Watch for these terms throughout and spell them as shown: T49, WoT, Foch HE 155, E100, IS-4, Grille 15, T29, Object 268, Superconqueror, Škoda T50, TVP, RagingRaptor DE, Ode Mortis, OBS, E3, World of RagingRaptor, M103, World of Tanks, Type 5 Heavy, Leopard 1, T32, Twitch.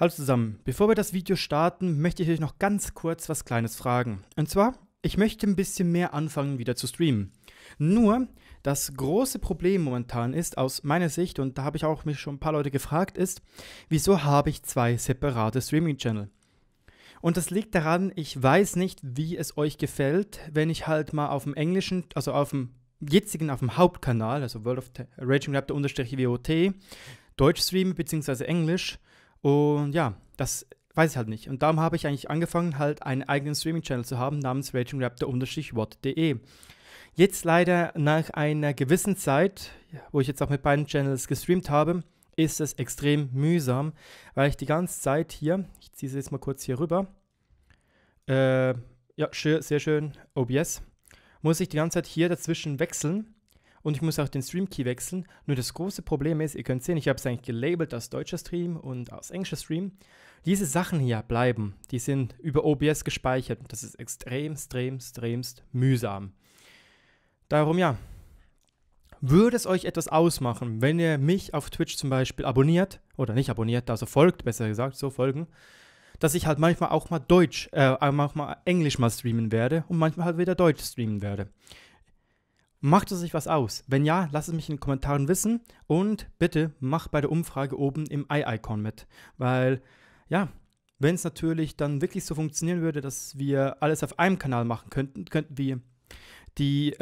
Hallo zusammen, bevor wir das Video starten, möchte ich euch noch ganz kurz was Kleines fragen. Und zwar, ich möchte ein bisschen mehr anfangen wieder zu streamen. Nur, das große Problem momentan ist, aus meiner Sicht, und da habe ich auch mich schon ein paar Leute gefragt, ist, wieso habe ich zwei separate Streaming-Channel? Und das liegt daran, ich weiß nicht, wie es euch gefällt, wenn ich halt mal auf dem englischen, also auf dem jetzigen, auf dem Hauptkanal, also World of RagingRaptor _WOT, Deutsch streame, beziehungsweise Englisch. Und ja, das weiß ich halt nicht. Und darum habe ich eigentlich angefangen, halt einen eigenen Streaming-Channel zu haben, namens RagingRaptor_WOT.de. Jetzt leider nach einer gewissen Zeit, wo ich jetzt auch mit beiden Channels gestreamt habe, ist es extrem mühsam, weil ich die ganze Zeit hier, ich ziehe es jetzt mal kurz hier rüber, ja, sehr schön, OBS, muss ich die ganze Zeit hier dazwischen wechseln. Und ich muss auch den Stream-Key wechseln. Nur das große Problem ist, ihr könnt sehen, ich habe es eigentlich gelabelt als deutscher Stream und als englischer Stream. Diese Sachen hier bleiben, die sind über OBS gespeichert. Und das ist extremst mühsam. Darum ja, würde es euch etwas ausmachen, wenn ihr mich auf Twitch zum Beispiel abonniert, oder nicht abonniert, also folgt, besser gesagt, so folgen, dass ich halt manchmal auch mal Deutsch, manchmal Englisch mal streamen werde und manchmal halt wieder Deutsch streamen werde. Macht es euch was aus? Wenn ja, lasst es mich in den Kommentaren wissen und bitte macht bei der Umfrage oben im Eye-Icon mit. Weil, ja, wenn es natürlich dann wirklich so funktionieren würde, dass wir alles auf einem Kanal machen könnten, könnten wir die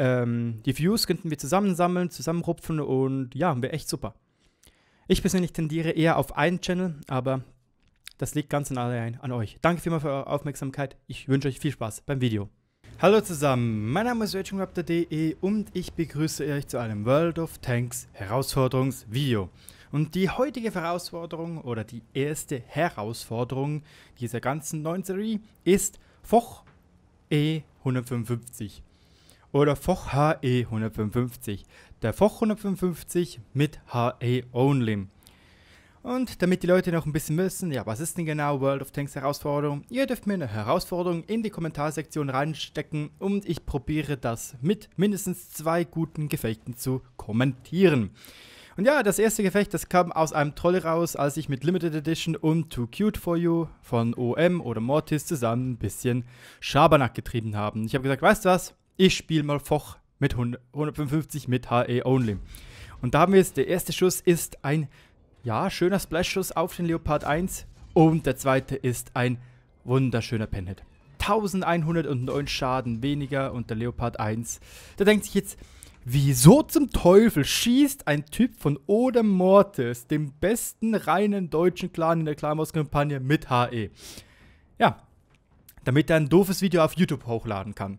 Views könnten wir zusammensammeln, zusammenrupfen und ja, wäre echt super. Ich persönlich tendiere eher auf einen Channel, aber das liegt ganz allein an euch. Danke vielmals für eure Aufmerksamkeit. Ich wünsche euch viel Spaß beim Video. Hallo zusammen, mein Name ist RagingRaptor.de und ich begrüße euch zu einem World of Tanks Herausforderungsvideo. Und die heutige Herausforderung oder die erste Herausforderung dieser ganzen neuen Serie ist Foch HE 155 oder Foch HE 155, der Foch 155 mit HE Only. Und damit die Leute noch ein bisschen wissen, ja, was ist denn genau World of Tanks Herausforderung? Ihr dürft mir eine Herausforderung in die Kommentarsektion reinstecken und ich probiere das mit mindestens zwei guten Gefechten zu kommentieren. Und ja, das erste Gefecht, das kam aus einem Troll raus, als ich mit Limited Edition und Too Cute For You von OM oder Mortis zusammen ein bisschen Schabernack getrieben haben. Ich habe gesagt, weißt du was, ich spiele mal Foch mit 155 mit HE Only. Und da haben wir jetzt, der erste Schuss ist ein... ja, schöner Splash-Schuss auf den Leopard 1 und der zweite ist ein wunderschöner Pinhead. 1109 Schaden weniger und der Leopard 1. Da denkt sich jetzt, wieso zum Teufel schießt ein Typ von Ode Mortis, dem besten reinen deutschen Clan in der Clan-Maus-Kampagne, mit HE? Ja, damit er ein doofes Video auf YouTube hochladen kann.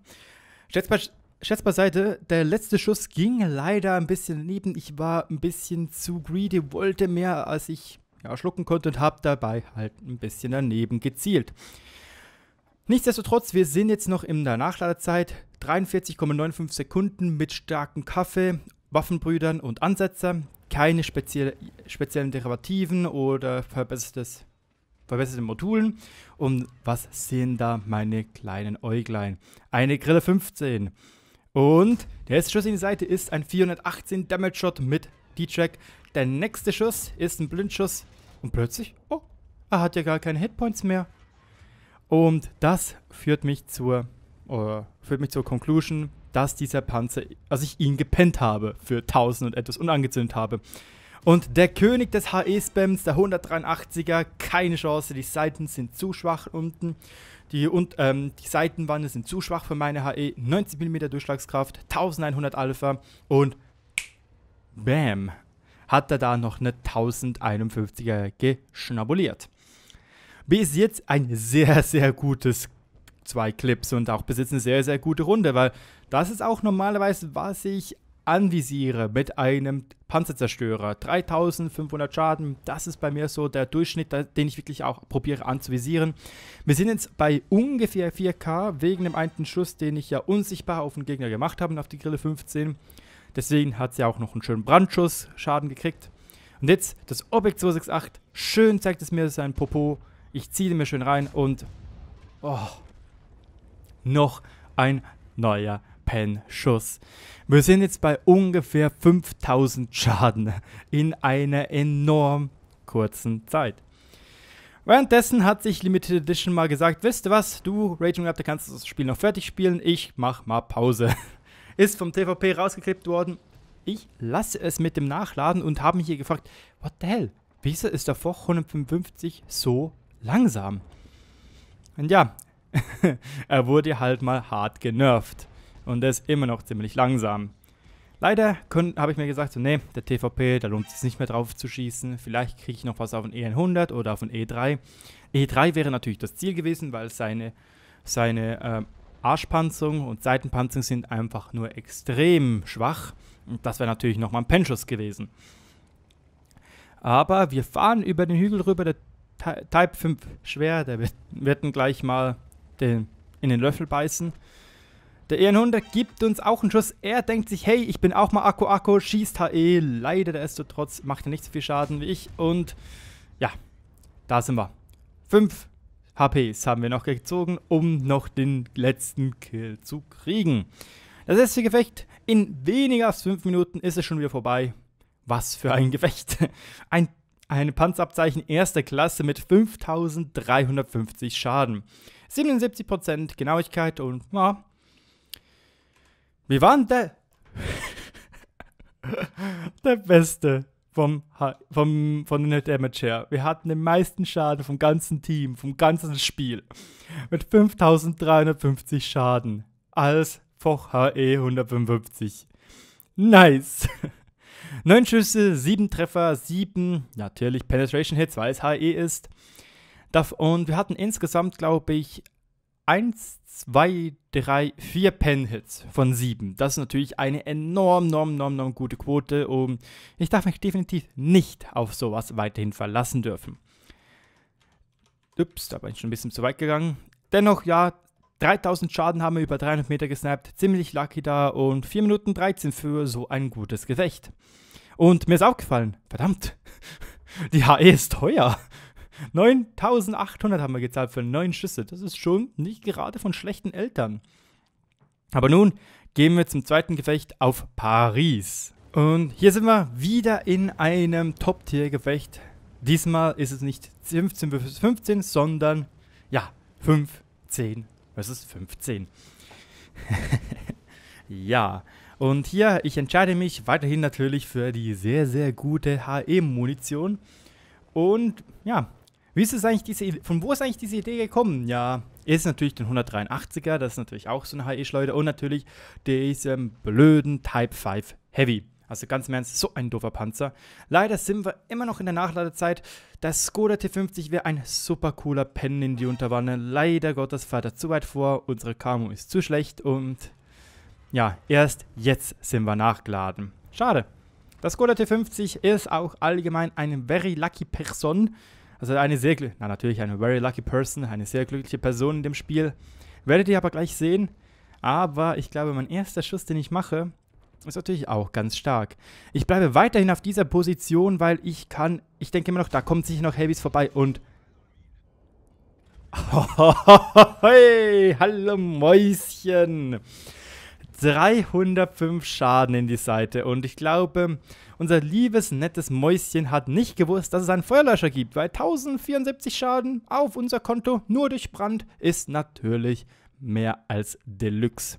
Scherz beiseite, der letzte Schuss ging leider ein bisschen daneben. Ich war ein bisschen zu greedy, wollte mehr, als ich ja, schlucken konnte und habe dabei halt ein bisschen daneben gezielt. Nichtsdestotrotz, wir sind jetzt noch in der Nachladezeit. 43,95 Sekunden mit starkem Kaffee, Waffenbrüdern und Ansetzer. Keine speziellen Derivativen oder verbesserte Modulen. Und was sehen da meine kleinen Äuglein? Eine Grille 15. Und der erste Schuss in die Seite ist ein 418 Damage Shot mit D-Track. Der nächste Schuss ist ein Blindschuss. Und plötzlich, oh, er hat ja gar keine Hitpoints mehr. Und das führt mich zur Conclusion, dass dieser Panzer, also ich ihn gepennt habe für 1000 und etwas unangezündet habe. Und der König des HE-Spams, der 183er, keine Chance. Die Seiten sind zu schwach unten. Die Seitenwände sind zu schwach für meine HE. 90 mm Durchschlagskraft, 1100 Alpha und bam, hat er da noch eine 1051er geschnabuliert. Bis jetzt ein sehr gutes zwei Clips und auch bis jetzt eine sehr gute Runde, weil das ist auch normalerweise, was ich anvisiere mit einem Panzerzerstörer. 3500 Schaden, das ist bei mir so der Durchschnitt, den ich wirklich auch probiere anzuvisieren. Wir sind jetzt bei ungefähr 4K, wegen dem einen Schuss, den ich ja unsichtbar auf den Gegner gemacht habe, auf die Grille 15. Deswegen hat sie ja auch noch einen schönen Brandschuss Schaden gekriegt. Und jetzt das Objekt 268, schön zeigt es mir seinen Popo. Ich ziehe mir schön rein und oh, noch ein neuer Pen-Schuss. Wir sind jetzt bei ungefähr 5000 Schaden in einer enorm kurzen Zeit. Währenddessen hat sich Limited Edition mal gesagt, wisst ihr was, du RagingRaptor kannst das Spiel noch fertig spielen, ich mach mal Pause. Ist vom TVP rausgeklippt worden. Ich lasse es mit dem Nachladen und habe mich hier gefragt, what the hell, wieso ist der Foch 155 so langsam? Und ja, er wurde halt mal hart genervt und er ist immer noch ziemlich langsam. Leider habe ich mir gesagt, so, nee, der TVP, da lohnt es sich nicht mehr drauf zu schießen. Vielleicht kriege ich noch was auf den E100 oder auf den E3. E3 wäre natürlich das Ziel gewesen, weil seine Arschpanzerung und Seitenpanzerung sind einfach nur extrem schwach. Und das wäre natürlich nochmal ein Pennschuss gewesen. Aber wir fahren über den Hügel rüber, der Type 5 schwer, der wird ihn gleich mal in den Löffel beißen. Der E100 gibt uns auch einen Schuss. Er denkt sich, hey, ich bin auch mal Akku, schießt HE. Leider destotrotz macht er nicht so viel Schaden wie ich. Und ja, da sind wir. 5 HPs haben wir noch gezogen, um noch den letzten Kill zu kriegen. Das letzte Gefecht in weniger als 5 Minuten ist es schon wieder vorbei. Was für ein Gefecht. Eine Panzerabzeichen erster Klasse mit 5350 Schaden. 77% Genauigkeit und ja. Wir waren der Beste von der Damage her. Wir hatten den meisten Schaden vom ganzen Team, vom ganzen Spiel. Mit 5.350 Schaden als Foch HE 155. Nice! 9 Schüsse, 7 Treffer, 7 natürlich Penetration Hits, weil es HE ist. Und wir hatten insgesamt, glaube ich, 1, 2, 3, 4 Pen-Hits von 7. Das ist natürlich eine enorm gute Quote. Und ich darf mich definitiv nicht auf sowas weiterhin verlassen dürfen. Ups, da bin ich schon ein bisschen zu weit gegangen. Dennoch, ja, 3000 Schaden haben wir über 300 Meter gesnappt. Ziemlich lucky da und 4 Minuten 13 für so ein gutes Gefecht. Und mir ist aufgefallen, verdammt, die HE ist teuer. 9.800 haben wir gezahlt für 9 Schüsse. Das ist schon nicht gerade von schlechten Eltern. Aber nun gehen wir zum zweiten Gefecht auf Paris. Und hier sind wir wieder in einem Top-Tier-Gefecht. Diesmal ist es nicht 15 vs. 15, sondern ja, 15 vs. 15. Ja, und hier, ich entscheide mich weiterhin natürlich für die sehr gute HE-Munition. Und ja, wie ist es eigentlich von wo ist eigentlich diese Idee gekommen? Ja, ist natürlich den 183er, das ist natürlich auch so eine HE-Schleuder und natürlich diesem blöden Type 5 Heavy. Also ganz im Ernst, so ein doofer Panzer. Leider sind wir immer noch in der Nachladezeit. Das Škoda T50 wäre ein super cooler Pen in die Unterwanne. Leider Gottes fährt er zu weit vor, unsere Camo ist zu schlecht und ja, erst jetzt sind wir nachgeladen. Schade. Das Škoda T50 ist auch allgemein eine very lucky person. Also eine sehr glückliche Person in dem Spiel. Werdet ihr aber gleich sehen. Aber ich glaube, mein erster Schuss, den ich mache, ist natürlich auch ganz stark. Ich bleibe weiterhin auf dieser Position, weil ich denke immer noch, da kommen sicher noch Heavys vorbei und... Hey, hallo Mäuschen! 305 Schaden in die Seite und ich glaube, unser liebes, nettes Mäuschen hat nicht gewusst, dass es einen Feuerlöscher gibt, weil 1074 Schaden auf unser Konto nur durch Brand ist natürlich mehr als Deluxe.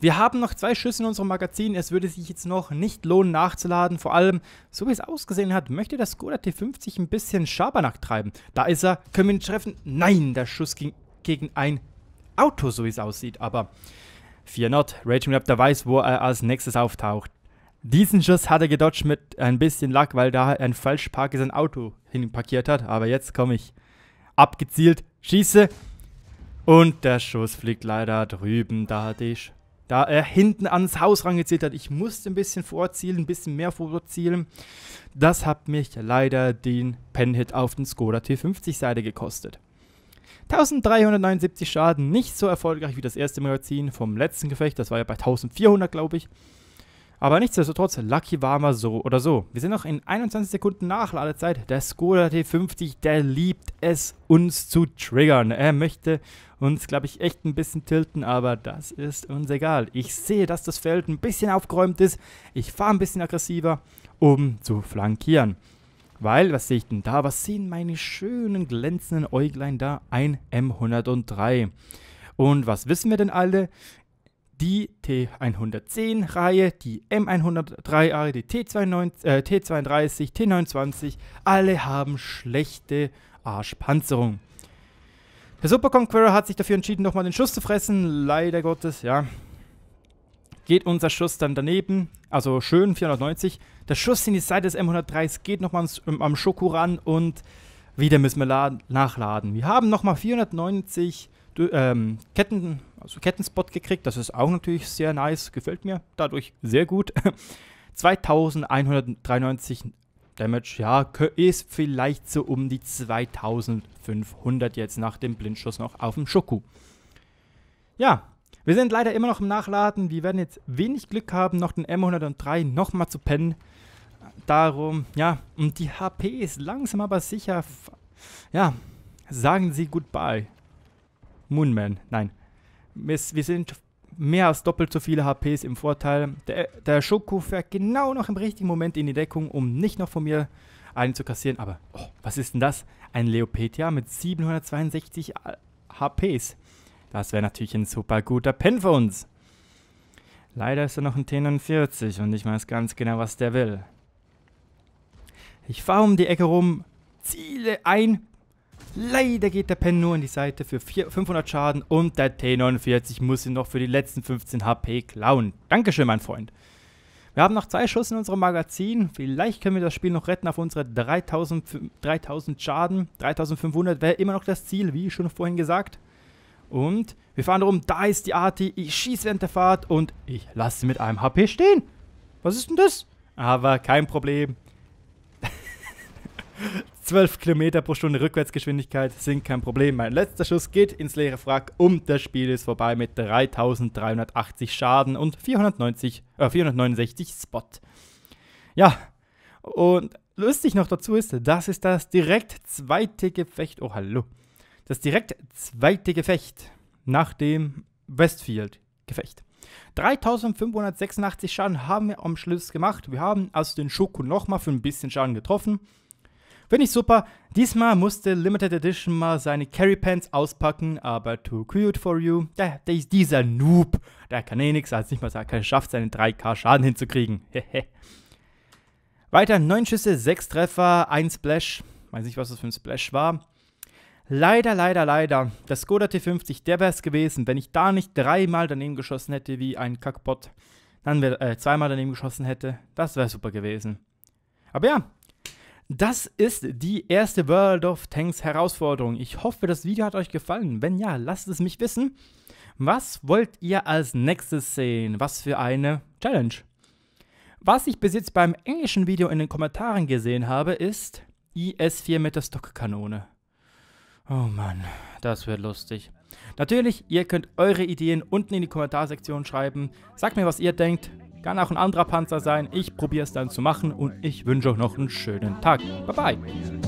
Wir haben noch 2 Schüsse in unserem Magazin, es würde sich jetzt noch nicht lohnen nachzuladen, vor allem, so wie es ausgesehen hat, möchte das Škoda T50 ein bisschen Schabernack treiben. Da ist er, können wir ihn treffen? Nein, der Schuss ging gegen ein Auto, so wie es aussieht, aber... Fear not, RagingRaptor weiß, wo er als nächstes auftaucht. Diesen Schuss hat er gedodged mit ein bisschen Luck, weil da ein Falschparker sein Auto hinparkiert hat. Aber jetzt komme ich abgezielt, schieße und der Schuss fliegt leider drüben, da er hinten ans Haus rangezielt hat. Ich musste ein bisschen vorzielen, ein bisschen mehr vorzielen. Das hat mich leider den Penhit auf den Škoda T50 Seite gekostet. 1379 Schaden, nicht so erfolgreich wie das erste Magazin vom letzten Gefecht, das war ja bei 1400, glaube ich. Aber nichtsdestotrotz, lucky waren wir so oder so. Wir sind noch in 21 Sekunden Nachladezeit. Der Škoda T50, der liebt es, uns zu triggern. Er möchte uns, glaube ich, echt ein bisschen tilten, aber das ist uns egal. Ich sehe, dass das Feld ein bisschen aufgeräumt ist. Ich fahre ein bisschen aggressiver, um zu flankieren. Weil, was sehe ich denn da? Was sehen meine schönen glänzenden Äuglein da? Ein M103. Und was wissen wir denn alle? Die T110-Reihe, die M103-Reihe, die T32, T29, alle haben schlechte Arschpanzerung. Der Superconqueror hat sich dafür entschieden, nochmal den Schuss zu fressen. Leider Gottes, ja. Geht unser Schuss dann daneben, also schön 490. Der Schuss in die Seite des M103s geht nochmal am Schoko ran und wieder müssen wir nachladen. Wir haben nochmal 490 Kettenspot gekriegt, das ist auch natürlich sehr nice, gefällt mir dadurch sehr gut. 2193 Damage, ja, ist vielleicht so um die 2500 jetzt nach dem Blindschuss noch auf dem Schoku. Ja, wir sind leider immer noch im Nachladen, wir werden jetzt wenig Glück haben, noch den M103 nochmal zu pennen. Darum, ja, und die HP ist langsam aber sicher, ja, sagen sie goodbye. Moonman, nein. Wir sind mehr als doppelt so viele HPs im Vorteil. Der Schoko fährt genau noch im richtigen Moment in die Deckung, um nicht noch von mir einen zu kassieren. Aber, oh, was ist denn das? Ein Leopedia mit 762 HPs. Das wäre natürlich ein super guter Pen für uns. Leider ist er noch ein T49 und ich weiß ganz genau, was der will. Ich fahre um die Ecke rum, ziele ein. Leider geht der Pen nur in die Seite für 500 Schaden und der T49 muss ihn noch für die letzten 15 HP klauen. Dankeschön, mein Freund. Wir haben noch 2 Schuss in unserem Magazin. Vielleicht können wir das Spiel noch retten auf unsere 3000 Schaden. 3500 wäre immer noch das Ziel, wie schon vorhin gesagt. Und wir fahren rum, da ist die Arti, ich schieße während der Fahrt und ich lasse sie mit einem HP stehen. Was ist denn das? Aber kein Problem. 12 Kilometer pro Stunde Rückwärtsgeschwindigkeit sind kein Problem. Mein letzter Schuss geht ins leere Wrack und das Spiel ist vorbei mit 3380 Schaden und 469 Spot. Ja, und lustig noch dazu ist, das ist das direkt zweite Gefecht. Oh, hallo. Das direkt zweite Gefecht nach dem Westfield-Gefecht. 3586 Schaden haben wir am Schluss gemacht. Wir haben also den Schoko nochmal für ein bisschen Schaden getroffen. Finde ich super. Diesmal musste Limited Edition mal seine Carry Pants auspacken, aber too cute for you. Dieser Noob, der kann eh nichts, als nicht mal sagt, er schafft seinen 3K Schaden hinzukriegen. Weiter 9 Schüsse, 6 Treffer, 1 Splash. Weiß nicht, was das für ein Splash war. Leider, leider, leider. Der Škoda T50, der wäre es gewesen, wenn ich da nicht dreimal daneben geschossen hätte wie ein Kackbot. Dann wäre zweimal daneben geschossen hätte. Das wäre super gewesen. Aber ja. Das ist die erste World of Tanks Herausforderung. Ich hoffe, das Video hat euch gefallen. Wenn ja, lasst es mich wissen. Was wollt ihr als nächstes sehen? Was für eine Challenge? Was ich bis jetzt beim englischen Video in den Kommentaren gesehen habe, ist IS-4 mit der Stockkanone. Oh Mann, das wird lustig. Natürlich, ihr könnt eure Ideen unten in die Kommentarsektion schreiben. Sagt mir, was ihr denkt. Kann auch ein anderer Panzer sein. Ich probiere es dann zu machen und ich wünsche euch noch einen schönen Tag. Bye bye.